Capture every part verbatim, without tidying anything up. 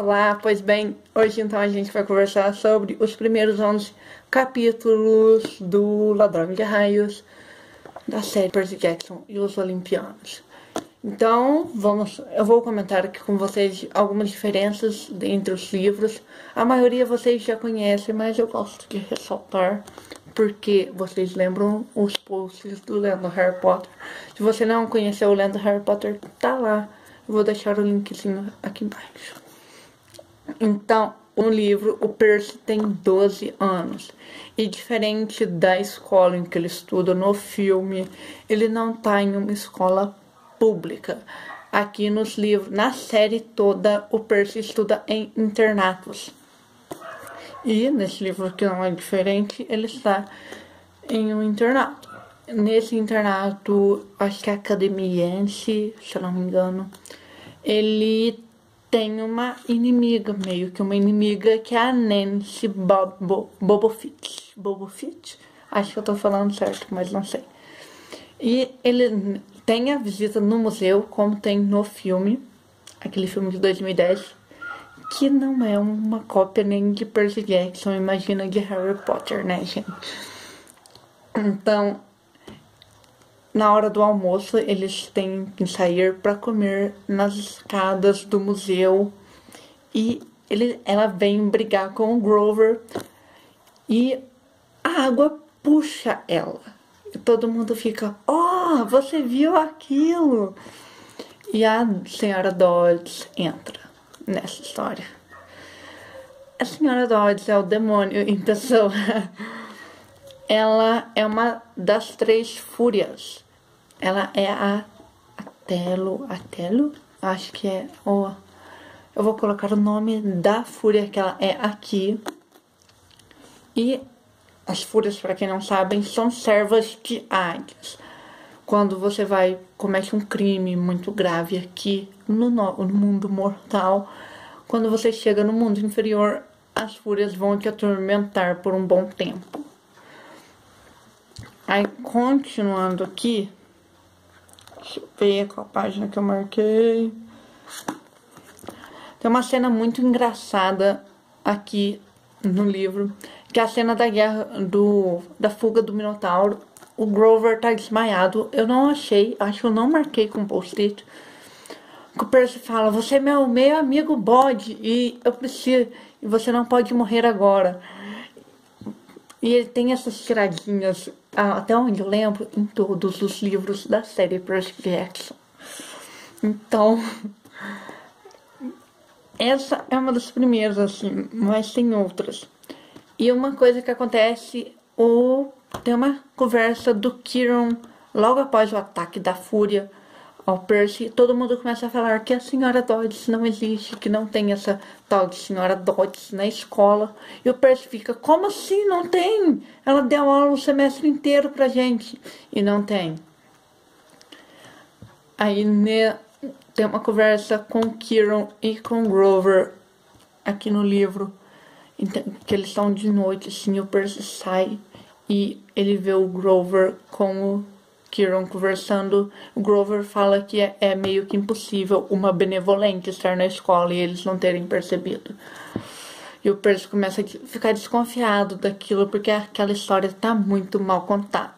Olá, pois bem, hoje então a gente vai conversar sobre os primeiros onze capítulos do Ladrão de Raios, da série Percy Jackson e os Olimpianos. Então, vamos, eu vou comentar aqui com vocês algumas diferenças entre os livros. A maioria vocês já conhecem, mas eu gosto de ressaltar, porque vocês lembram os posts do Lendo Harry Potter. Se você não conheceu o Lendo Harry Potter, tá lá. Eu vou deixar o linkzinho aqui embaixo. Então, no livro, o Percy tem doze anos. E diferente da escola em que ele estuda no filme, ele não tá em uma escola pública. Aqui nos livros, na série toda, o Percy estuda em internatos. E nesse livro, que não é diferente, ele está em um internato. Nesse internato, acho que é a Academia Yancy, se eu não me engano, ele tem uma inimiga, meio que uma inimiga, que é a Nancy Bobofit. Bobofit? Acho que eu tô falando certo, mas não sei. E ele tem a visita no museu, como tem no filme, aquele filme de dois mil e dez, que não é uma cópia nem de Percy Jackson, imagina, de Harry Potter, né, gente? Então, na hora do almoço, eles têm que sair para comer nas escadas do museu. E ele, ela vem brigar com o Grover. E a água puxa ela. E todo mundo fica, ó, oh, você viu aquilo? E a senhora Dodds entra nessa história. A senhora Dodds é o demônio em pessoa. Ela é uma das três fúrias. Ela é a Atelo, Atelo? Acho que é. Oh, eu vou colocar o nome da fúria que ela é aqui. E as fúrias, para quem não sabem, são servas de Hades. Quando você vai, comete um crime muito grave aqui no, no mundo mortal, quando você chega no mundo inferior, as fúrias vão te atormentar por um bom tempo. Aí, continuando aqui, deixa eu ver qual a página que eu marquei. Tem uma cena muito engraçada aqui no livro, que é a cena da guerra, do, da fuga do Minotauro. O Grover tá desmaiado. Eu não achei, acho que eu não marquei com post-it. O Percy fala, você é meu, meu amigo bode, e eu preciso, e você não pode morrer agora. E ele tem essas tiradinhas, até onde eu lembro, em todos os livros da série Percy Jackson. Então, essa é uma das primeiras, assim, mas tem outras. E uma coisa que acontece, o, tem uma conversa do Quíron logo após o ataque da fúria ao Percy. Todo mundo começa a falar que a senhora Dodds não existe, que não tem essa tal de senhora Dodds na escola. E o Percy fica, como assim não tem? Ela deu aula o semestre inteiro pra gente. E não tem. Aí né, tem uma conversa com o Quíron e com o Grover aqui no livro. Que eles estão de noite, assim, o Percy sai e ele vê o Grover com o Quíron conversando. O Grover fala que é, é meio que impossível uma benevolente estar na escola e eles não terem percebido. E o Percy começa a ficar desconfiado daquilo, porque aquela história tá muito mal contada.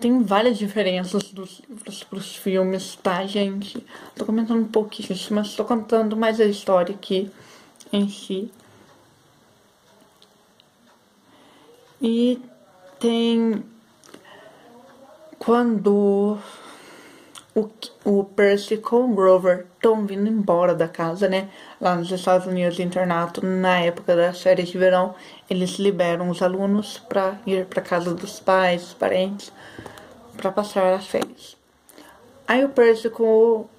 Tem várias diferenças dos livros pros filmes, tá, gente? Tô comentando um pouquinho, mas tô contando mais a história aqui em si. E tem... Quando o, o Percy com o Grover estão vindo embora da casa, né? Lá nos Estados Unidos, internato, na época das férias de verão, eles liberam os alunos para ir para casa dos pais, dos parentes, para passar as férias. Aí o Percy com o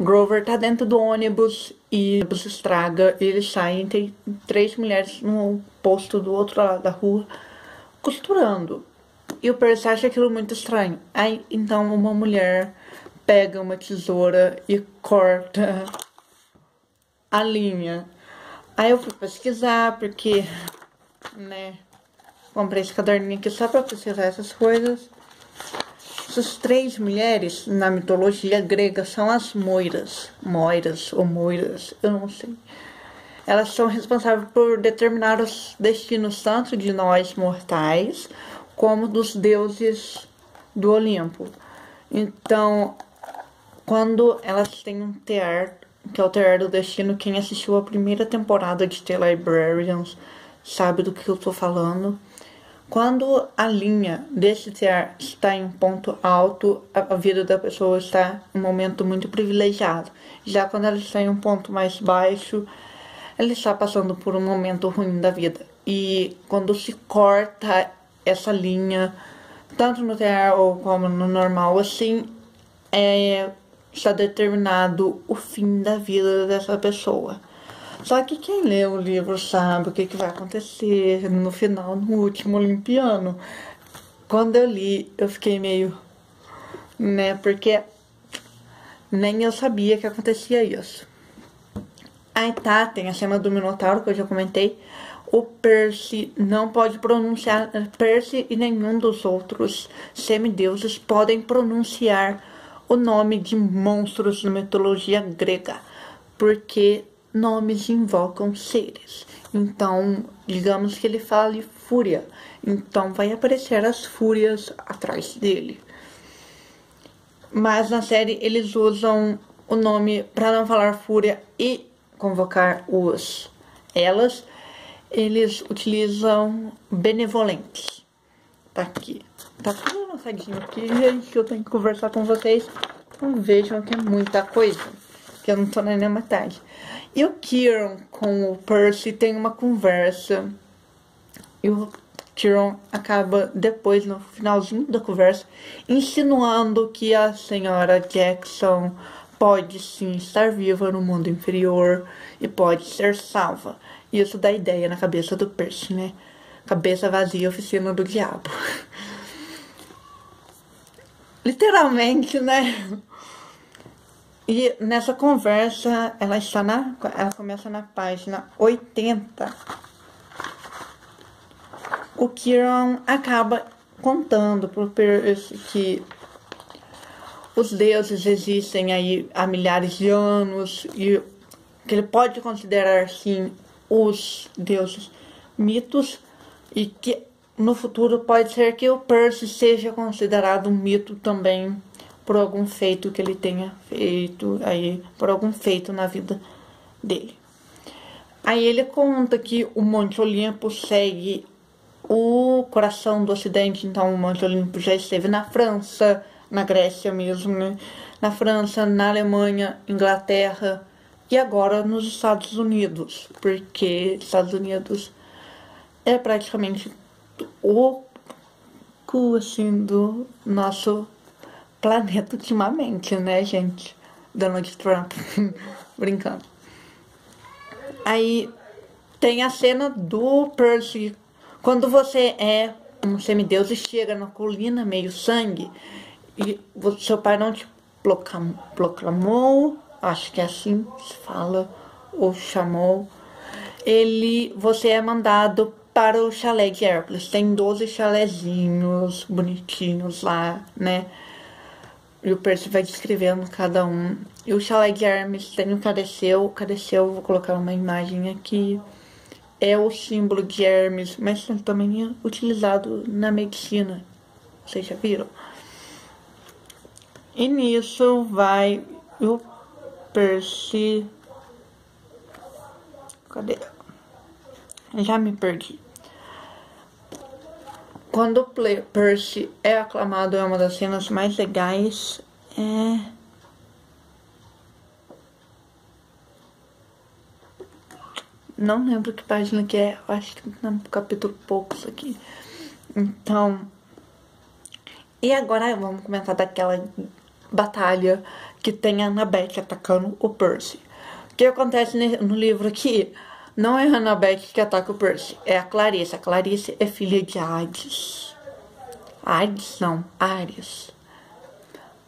Grover tá dentro do ônibus e o ônibus estraga. E eles saem, tem três mulheres no posto do outro lado da rua costurando. E o Percy acha aquilo muito estranho. Aí, então, uma mulher pega uma tesoura e corta a linha. Aí eu fui pesquisar, porque, né, comprei esse caderninho aqui só pra pesquisar essas coisas. Essas três mulheres na mitologia grega são as Moiras. Moiras ou Moiras, eu não sei. Elas são responsáveis por determinar os destinos tanto de nós mortais como dos deuses do Olimpo. Então, quando elas têm um tear, que é o tear do destino, quem assistiu a primeira temporada de The Librarians sabe do que eu tô falando. Quando a linha desse tear está em ponto alto, a vida da pessoa está em um momento muito privilegiado. Já quando ela está em um ponto mais baixo, ela está passando por um momento ruim da vida. E quando se corta essa linha, tanto no tear ou como no normal, assim, é, está determinado o fim da vida dessa pessoa. Só que quem lê o livro sabe o que, que vai acontecer no final, no último Olimpiano. Quando eu li, eu fiquei meio... né, porque nem eu sabia que acontecia isso. Aí tá, tem a cena do Minotauro, que eu já comentei. O Percy não pode pronunciar... Percy e nenhum dos outros semideuses podem pronunciar o nome de monstros na mitologia grega. Porque nomes invocam seres. Então, digamos que ele fale fúria. Então, vai aparecer as fúrias atrás dele. Mas na série, eles usam o nome para não falar fúria e... convocar os elas, eles utilizam benevolentes. Tá aqui. Tá tudo anotadinho aqui, gente, que eu tenho que conversar com vocês. Então vejam que é muita coisa, que eu não tô nem na metade. E o Quíron com o Percy tem uma conversa. E o Quíron acaba depois, no finalzinho da conversa, insinuando que a senhora Jackson pode sim estar viva no mundo inferior e pode ser salva. Isso dá ideia na cabeça do Percy, né? Cabeça vazia, oficina do diabo. Literalmente, né? E nessa conversa, ela está na... ela começa na página oitenta. O Quíron acaba contando pro Percy que os deuses existem aí há milhares de anos e que ele pode considerar, sim, os deuses mitos e que no futuro pode ser que o Percy seja considerado um mito também por algum feito que ele tenha feito aí, por algum feito na vida dele. Aí ele conta que o Monte Olimpo segue o coração do Ocidente, então o Monte Olimpo já esteve na França, na Grécia mesmo, né? Na França, na Alemanha, Inglaterra e agora nos Estados Unidos, porque Estados Unidos é praticamente o cu, assim, do nosso planeta ultimamente, né, gente? Donald Trump, brincando. Aí tem a cena do Percy, quando você é um semideus e chega na colina meio sangue, e seu pai não te proclamou, acho que é assim se fala, ou chamou. Ele, você é mandado para o chalé de Hércules. Tem doze chalézinhos bonitinhos lá, né? E o Percy vai descrevendo cada um. E o chalé de Hermes tem o cadeceu. O cadeceu, vou colocar uma imagem aqui. É o símbolo de Hermes, mas também é utilizado na medicina. Vocês já viram? E nisso vai o Percy... cadê? Já me perdi. Quando o Percy é aclamado, é uma das cenas mais legais. É... não lembro que página que é. Acho que é um capítulo poucos aqui. Então... e agora vamos comentar daquela batalha que tem a Annabeth atacando o Percy. O que acontece no livro aqui não é a Annabeth que ataca o Percy, é a Clarice. A Clarice é filha de Hades. Hades não, Ares.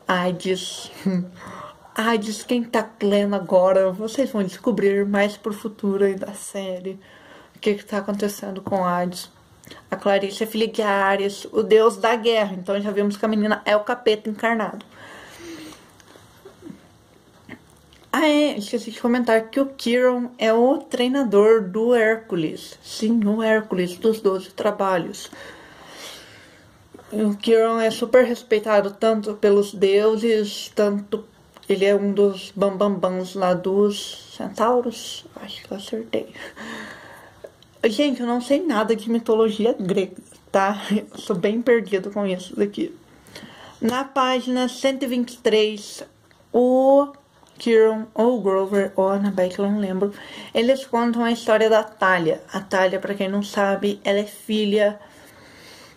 Hades. Hades, quem tá lendo agora, vocês vão descobrir mais pro futuro aí da série o que que tá acontecendo com Hades. A Clarice é filha de Ares, o deus da guerra. Então já vimos que a menina é o capeta encarnado. Ah, é, esqueci de comentar que o Quíron é o treinador do Hércules. Sim, o Hércules dos doze trabalhos. O Quíron é super respeitado tanto pelos deuses, tanto... Ele é um dos bambambãs lá dos centauros. Acho que eu acertei. Gente, eu não sei nada de mitologia grega, tá? Eu sou bem perdido com isso daqui. Na página cento e vinte e três, o... Quíron ou Grover ou Annabeth, eu não lembro. Eles contam a história da Thalia. A Thalia, pra quem não sabe, ela é filha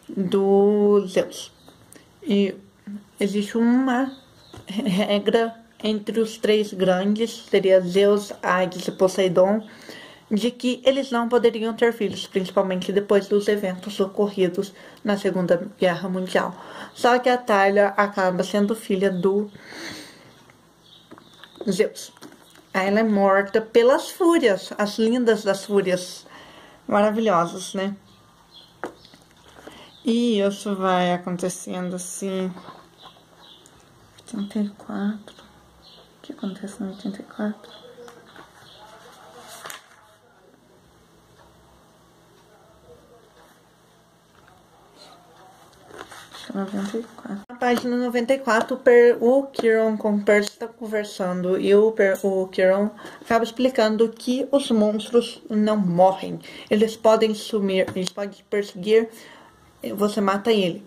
do Zeus. E existe uma regra entre os três grandes, seria Zeus, Hades e Poseidon, de que eles não poderiam ter filhos, principalmente depois dos eventos ocorridos na Segunda Guerra Mundial. Só que a Thalia acaba sendo filha do... Zeus. Aí ela é morta pelas fúrias, as lindas das fúrias, maravilhosas, né? E isso vai acontecendo assim. oitenta e quatro. O que acontece no oitenta e quatro? noventa e quatro. Na página noventa e quatro, o Quíron com o Percy está conversando e o, o Quíron acaba explicando que os monstros não morrem. Eles podem sumir, eles podem te perseguir, você mata ele.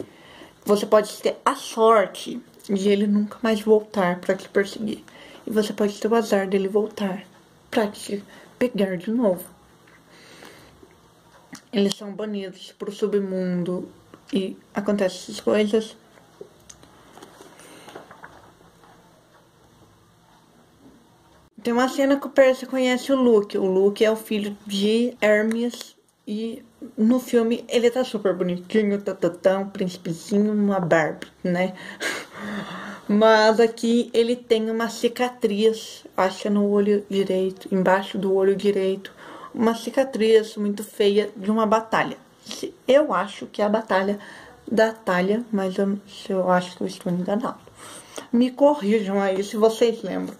Você pode ter a sorte de ele nunca mais voltar para te perseguir. E você pode ter o azar dele voltar para te pegar de novo. Eles são banidos para o submundo. E acontecem essas coisas. Tem uma cena que o Percy conhece o Luke. O Luke é o filho de Hermes. E no filme ele tá super bonitinho, tatatão, um príncipezinho, uma Barbie, né? Mas aqui ele tem uma cicatriz, acho que é no olho direito, embaixo do olho direito. Uma cicatriz muito feia de uma batalha. Eu acho que é a batalha da Thalia, mas eu, eu acho que eu estou enganado. Me corrijam aí se vocês lembram.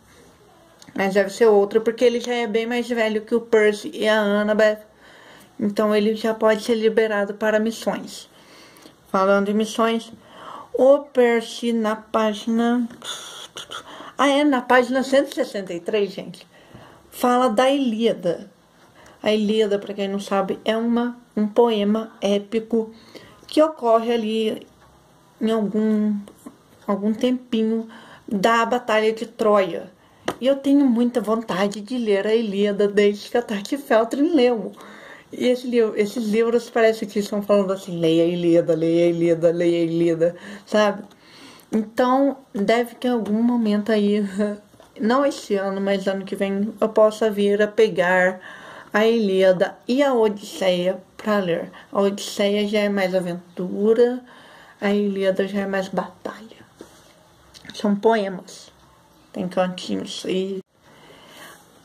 Mas deve ser outra, porque ele já é bem mais velho que o Percy e a Annabeth. Então ele já pode ser liberado para missões. Falando em missões, o Percy na página... Ah, é, na página cento e sessenta e três, gente. Fala da Ilíada. A Ilíada, para quem não sabe, é uma... um poema épico que ocorre ali em algum, algum tempinho da Batalha de Troia. E eu tenho muita vontade de ler a Ilíada desde que a Tati Feltri leu. E esse livro, esses livros parece que estão falando assim, leia a Ilíada, leia a Ilíada, leia a Ilíada, sabe? Então, deve que em algum momento aí, não este ano, mas ano que vem, eu possa vir a pegar a Ilíada e a Odisseia para ler. A Odisseia já é mais aventura, a Ilíada já é mais batalha. São poemas, tem cantinhos aí.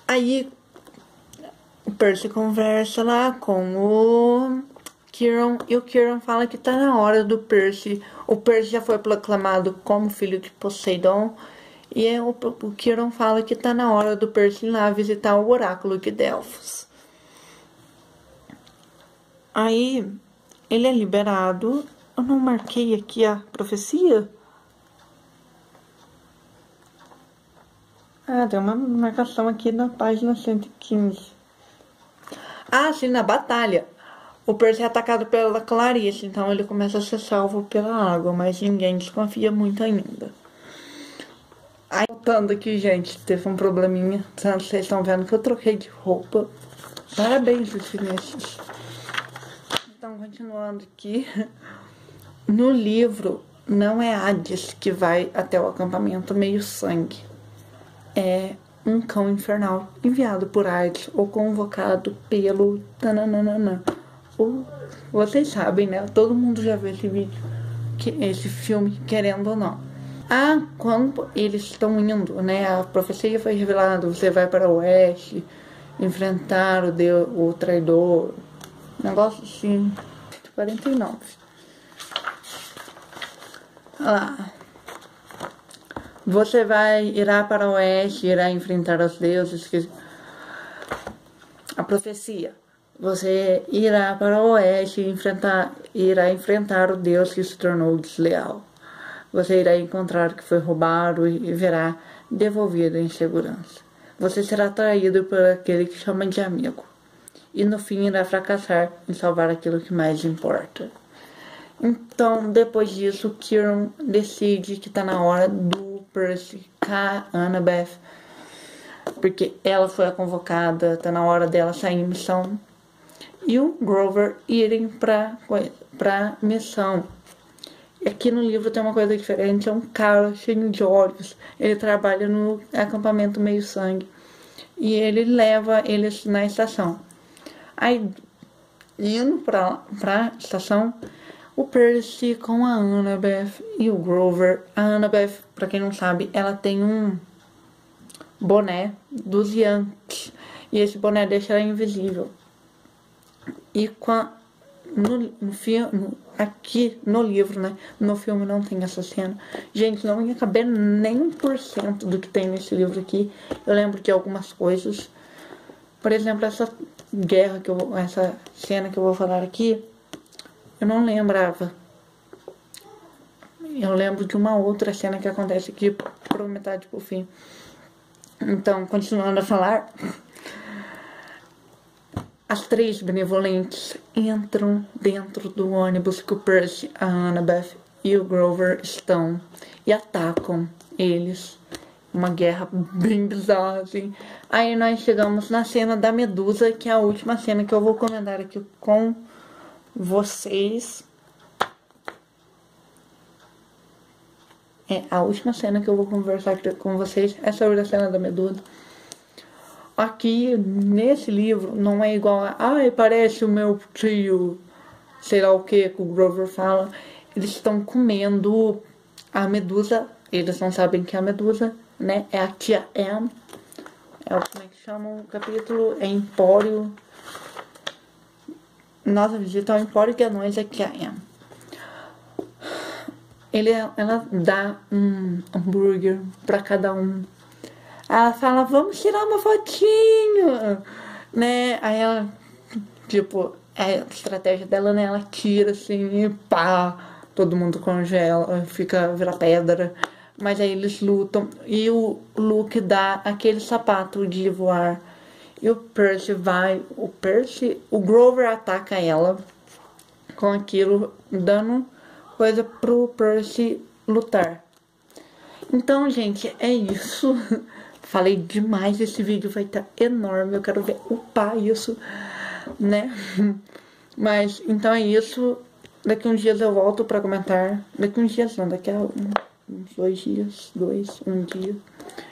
Aí o Percy conversa lá com o Quíron e o Quíron fala que tá na hora do Percy. O Percy já foi proclamado como filho de Poseidon e o, o Quíron fala que tá na hora do Percy ir lá visitar o oráculo de Delfos. Aí, ele é liberado. Eu não marquei aqui a profecia? Ah, tem uma marcação aqui na página cento e quinze. Ah, sim, na batalha. O Percy é atacado pela Clarice, então ele começa a ser salvo pela água, mas ninguém desconfia muito ainda. Aí, voltando aqui, gente, teve um probleminha. Tanto vocês estão vendo que eu troquei de roupa. Parabéns, os chineses. Então, continuando aqui, no livro não é Hades que vai até o acampamento meio sangue. É um cão infernal enviado por Hades ou convocado pelo tananana. Ou, vocês sabem, né? Todo mundo já viu esse vídeo, que, esse filme, querendo ou não. Ah, quando eles estão indo, né? A profecia foi revelada, você vai para o oeste, enfrentar o, deus, o traidor... Negócio assim, quarenta e nove. Olha lá. Você vai, irá para o oeste, irá enfrentar os deuses que... A profecia. Você irá para o oeste e enfrentar, irá enfrentar o deus que se tornou desleal. Você irá encontrar que foi roubado e verá devolvido em segurança. Você será traído por aquele que chama de amigo. E no fim irá fracassar em salvar aquilo que mais importa. Então, depois disso, Quíron decide que tá na hora do Percy com a Annabeth. Porque ela foi a convocada, tá na hora dela sair em missão. E o Grover irem pra, pra missão. E aqui no livro tem uma coisa diferente, é um cara cheio de olhos. Ele trabalha no acampamento meio sangue. E ele leva eles na estação. Aí, indo pra, pra estação... O Percy com a Annabeth e o Grover. A Annabeth, pra quem não sabe, ela tem um boné dos Yanks. E esse boné deixa ela invisível. E com a, no, no filme, aqui no livro, né? No filme não tem essa cena. Gente, não ia caber nem por cento do que tem nesse livro aqui. Eu lembro de algumas coisas. Por exemplo, essa guerra, que eu, essa cena que eu vou falar aqui. Eu não lembrava. Eu lembro de uma outra cena que acontece aqui por metade pro fim. Então, continuando a falar. As três benevolentes entram dentro do ônibus que o Percy, a Annabeth e o Grover estão. E atacam eles. Uma guerra bem bizarra, assim. Aí nós chegamos na cena da Medusa, que é a última cena que eu vou comentar aqui com... vocês. É a última cena que eu vou conversar com vocês é sobre a cena da Medusa. Aqui nesse livro não é igual a ai, parece o meu tio, sei lá o que que o Grover fala. Eles estão comendo a Medusa, eles não sabem que é a Medusa, né? É a Tia M. É o como é que chama o capítulo? É Empório. Nossa visita ao Empório que a nós é que é. Ele, ela dá um hambúrguer pra cada um. Ela fala, vamos tirar uma fotinho, né? Aí ela, tipo, é a estratégia dela, né? Ela tira assim e pá, todo mundo congela, fica, vira pedra. Mas aí eles lutam e o Luke dá aquele sapato de voar. E o Percy vai, o Percy, o Grover ataca ela com aquilo, dando coisa pro Percy lutar. Então, gente, é isso. Falei demais, esse vídeo vai estar enorme, eu quero ver upar isso, né? Mas, então é isso. Daqui uns dias eu volto pra comentar. Daqui uns dias não, daqui a uns dois dias, dois, um dia.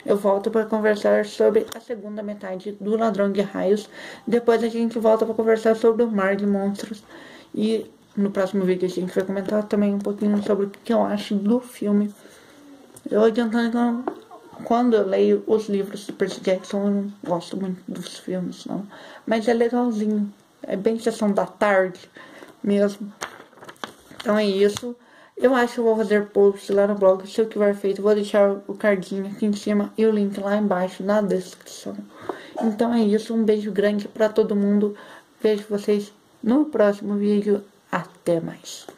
Eu volto para conversar sobre a segunda metade do Ladrão de Raios. Depois a gente volta para conversar sobre o Mar de Monstros. E no próximo vídeo a gente vai comentar também um pouquinho sobre o que eu acho do filme. Eu adiantando que quando eu leio os livros de Percy Jackson, eu não gosto muito dos filmes, não. Mas é legalzinho. É bem sessão da tarde mesmo. Então é isso. Eu acho que eu vou fazer post lá no blog, se eu tiver feito, vou deixar o cardinho aqui em cima e o link lá embaixo na descrição. Então é isso, um beijo grande pra todo mundo, vejo vocês no próximo vídeo, até mais.